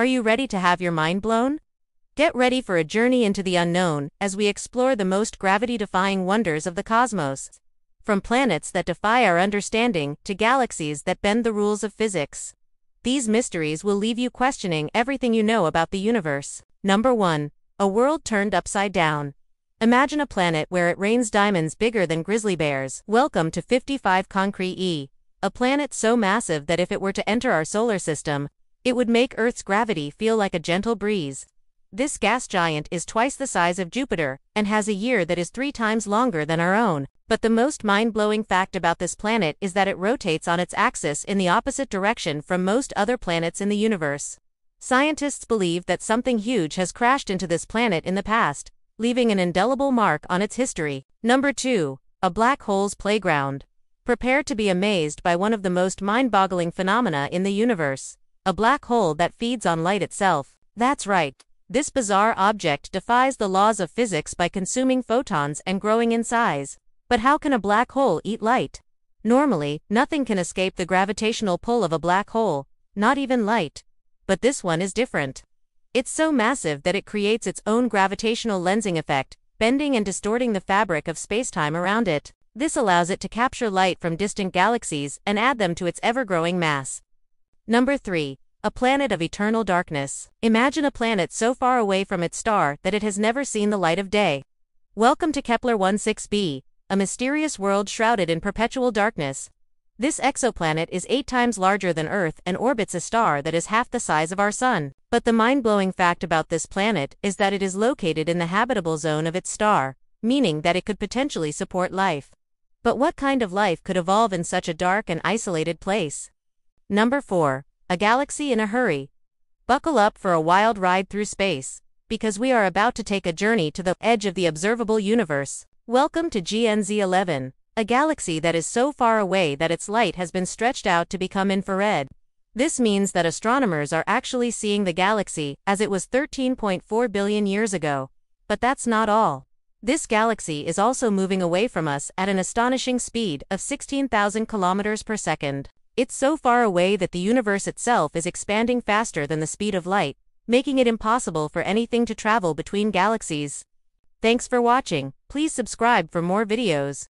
Are you ready to have your mind blown? Get ready for a journey into the unknown as we explore the most gravity-defying wonders of the cosmos. From planets that defy our understanding to galaxies that bend the rules of physics. These mysteries will leave you questioning everything you know about the universe. Number 1. A world turned upside down. Imagine a planet where it rains diamonds bigger than grizzly bears. Welcome to 55 Cancri E, a planet so massive that if it were to enter our solar system, it would make Earth's gravity feel like a gentle breeze. This gas giant is twice the size of Jupiter and has a year that is 3 times longer than our own. But the most mind-blowing fact about this planet is that it rotates on its axis in the opposite direction from most other planets in the universe. Scientists believe that something huge has crashed into this planet in the past, leaving an indelible mark on its history. Number 2. A black hole's playground. Prepare to be amazed by one of the most mind-boggling phenomena in the universe. A black hole that feeds on light itself. That's right. This bizarre object defies the laws of physics by consuming photons and growing in size. But how can a black hole eat light? Normally, nothing can escape the gravitational pull of a black hole, not even light. But this one is different. It's so massive that it creates its own gravitational lensing effect, bending and distorting the fabric of spacetime around it. This allows it to capture light from distant galaxies and add them to its ever-growing mass. Number 3. A planet of eternal darkness. Imagine a planet so far away from its star that it has never seen the light of day. Welcome to Kepler-16b, a mysterious world shrouded in perpetual darkness. This exoplanet is 8 times larger than Earth and orbits a star that is half the size of our Sun. But the mind-blowing fact about this planet is that it is located in the habitable zone of its star, meaning that it could potentially support life. But what kind of life could evolve in such a dark and isolated place? Number 4. A galaxy in a hurry. Buckle up for a wild ride through space, because we are about to take a journey to the edge of the observable universe. Welcome to GNZ 11, a galaxy that is so far away that its light has been stretched out to become infrared. This means that astronomers are actually seeing the galaxy as it was 13.4 billion years ago. But that's not all. This galaxy is also moving away from us at an astonishing speed of 16,000 kilometers per second. It's so far away that the universe itself is expanding faster than the speed of light, making it impossible for anything to travel between galaxies. Thanks for watching. Please subscribe for more videos.